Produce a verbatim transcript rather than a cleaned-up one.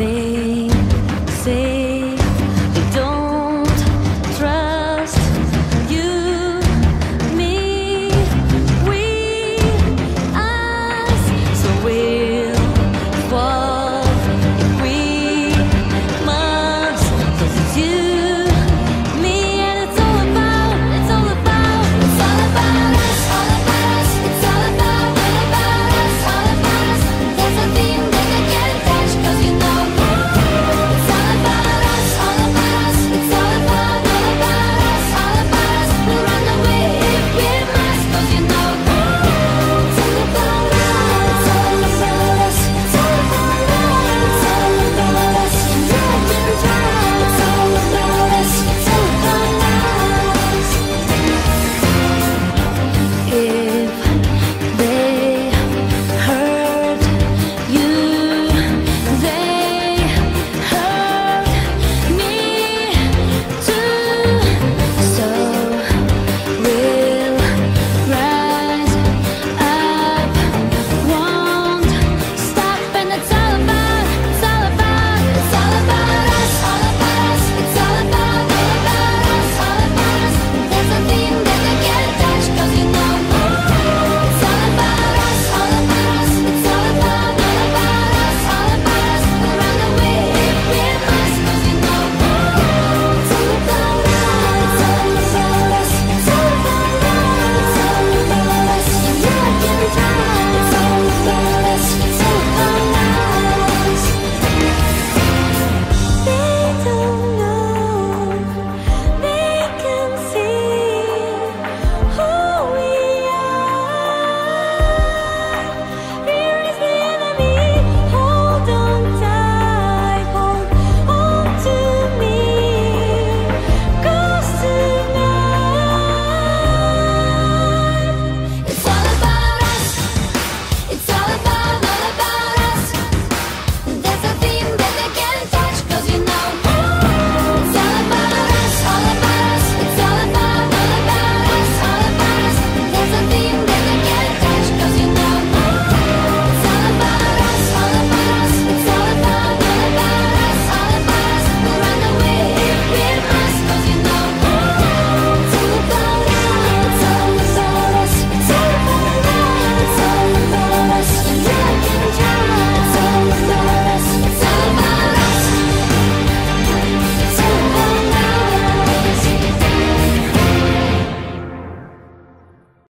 they